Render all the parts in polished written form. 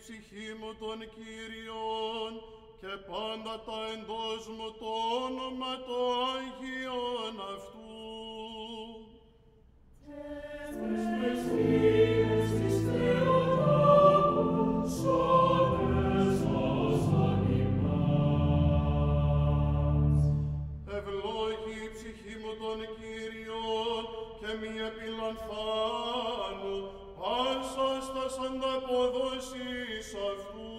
ψυχή μου των Κύριων και πάντα τα εντός μου το όνομα το Άγιον αυτού. Ευλόγη η ψυχή μου των Κύριων και μη επιλαμβάνω πάσα στα ανταποδόσεις αυτού.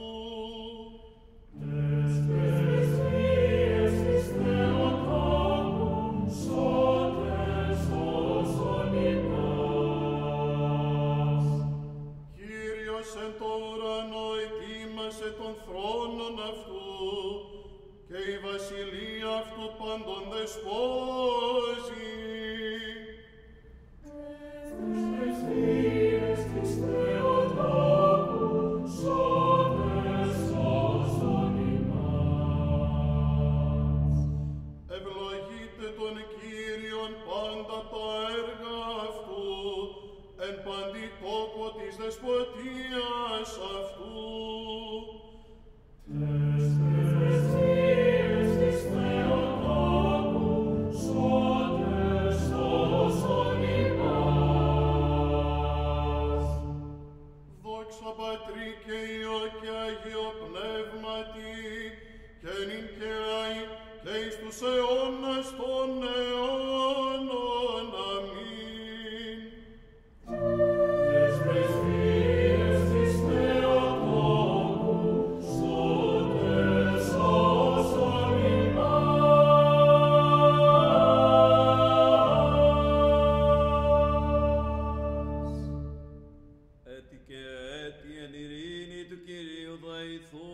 Τες πρεσβείες της Θεοτόκου, σώτες όσων ημάς. Κύριος εν το ουρανό ετοίμασε τον θρόνον αυτού και η βασιλεία αυτού πάντων δεσπόζει. Τες πρεσβείες της Θεοτόκου, σώτες όσων ημάς. Ευλογείτε τον Κύριον πάντα τα έργα αυτού, εν παντή τόπο της δεσποτείας αυτού. Πατρί και Υιό και Άγιο Πνεύματι, και νυν και αΐ και εις τους αιώνας των αιώνων. Αμήν. Τες πρεσβείες της Θεοτόκου, σώτες όσων ημάς. Έτη και έτη εν ειρήνη του Κυρίου δαϊθώμεν.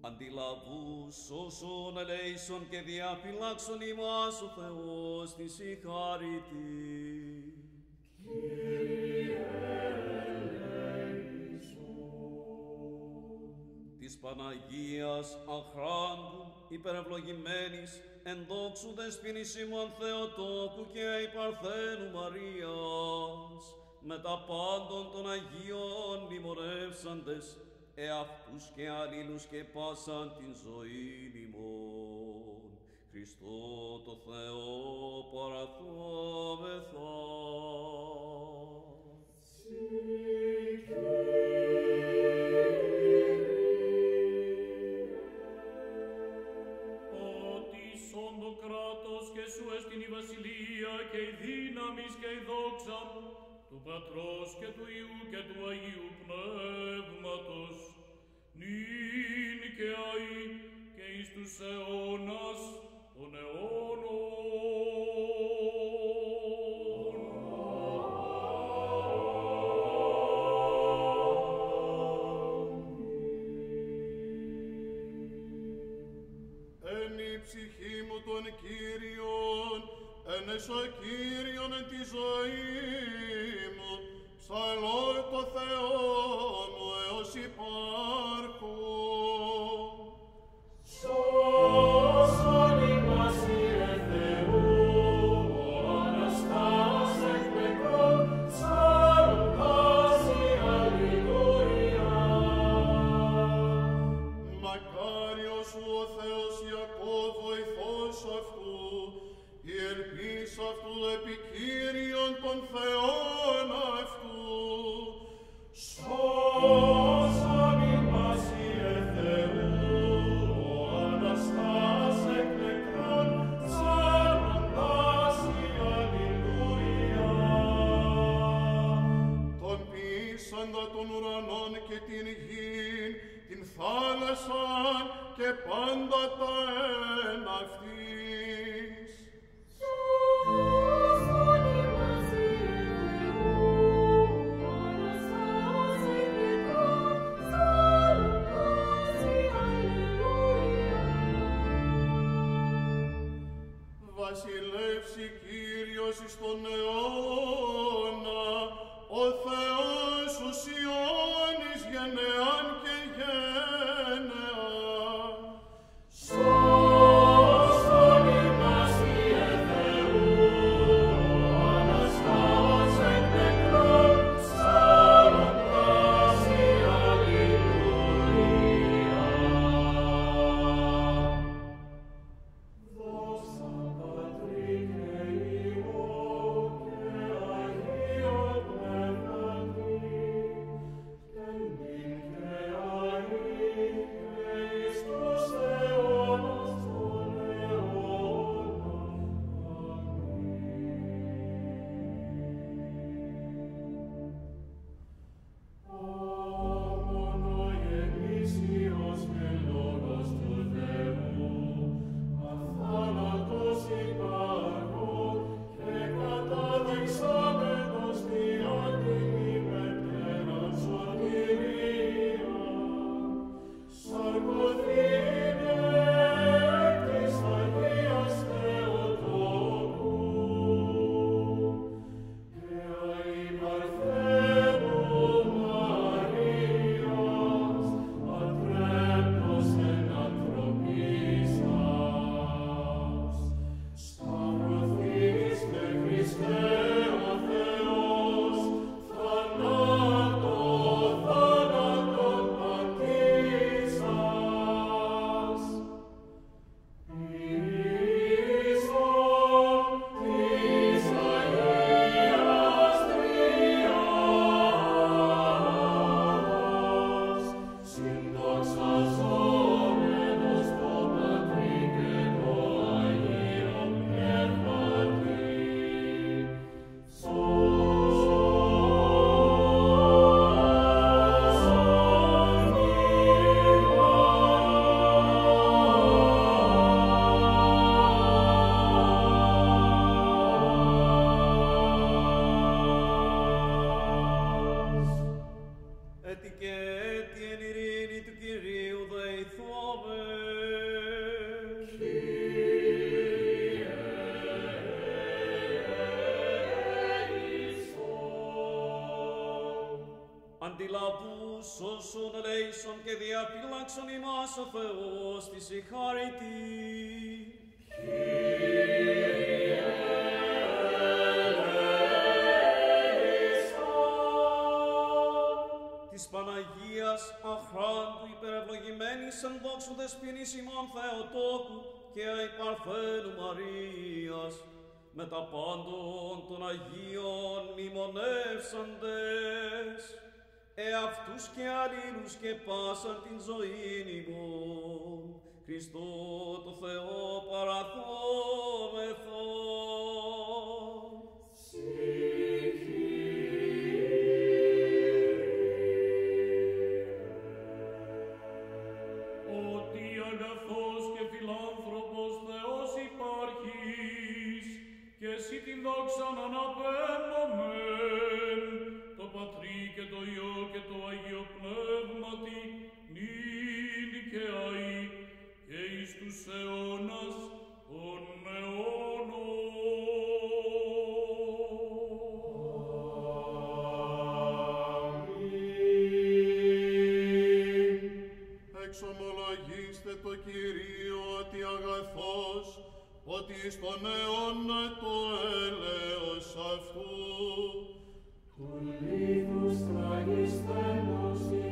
Αντιλαβούς όσων ελέησον και διαφυλάξον ημάς ο Θεός τη συγχαρητή. Της Παναγίας αχράντου υπερευλογημένης εν δόξου δεσποινήσιμον Θεοτόκου και υπαρθένου Μαρίας, με τα πάντων των Αγίων μνημονεύσαντες, εαυτούς και αλλήλους και πάσαν την ζωή ημών. Χριστό το Θεό παραθώμεθα. Και σου έστειν η βασιλεία και η δύναμις και η δόξα του Πατρός και του Υιού και του Αγίου Πνεύματος, νυν και αΐ και εις τους αιώνας των αιώνων. Εν η ψυχή μου των Κύριων, εν εσω Κύριον εν τη ζωή μου, ψαλώ το Θεό μου έως υπάρχω. Σώσον ημάς, Υιε Θεού, μοναστάς εκ νεκρών, σαρουγκάς η αλληλούια. Μακάριος σου ο Θεός Ιακώβ, βοηθός αυτού, η ελπίς αυτού επί Κύριον των Θεών αυτού. Σώσον ημάς, Υιε Θεού, μοναστάς εκ νεκρών, σαρουγκάς η αλληλούια. Τον ποιήσαντα των ουρανών και την γην, την θάλασσαν και πάντα τα εν αυτής. Σώσον ημάς, Υιε Θεού, μοναστάς εκ νεκρών, σαρουγκάς η αλληλούια. Βασιλεύσει Κύριος εις τον αιώνα, ο Θεός σου σιώνεις γενεάν και γενεά. Σώσον ημάς. λαμπούς, όσων ελέησον και διαπυλάξον ημάς ο Θεός τη συγχάρη τη. Της Παναγίας αχράντου υπερευλογημένης εν δόξου δεσποινής ημών Θεοτόκου και αϊπαρθένου Μαρίας, με τα πάντων των Αγίων μνημονεύσαντες, εαυτούς και αλλήλους και πάσαν την ζωήν ημών, Χριστό το Θεό παραθόμεθο. Ότι αγαθός και φιλάνθρωπος Θεός υπάρχεις, και εσύ την δόξα να αναπέμνομεν, το Πατρί και το Υιό και το Άγιο Πνεύματι, νυν και αεί και εις τους αιώνας των αιώνων. Αμήν. Εξομολογήστε το Κυρίο ότι αγαθός, ότι στον αιώνα το έλεος αυτού του λίθους τραγισθένος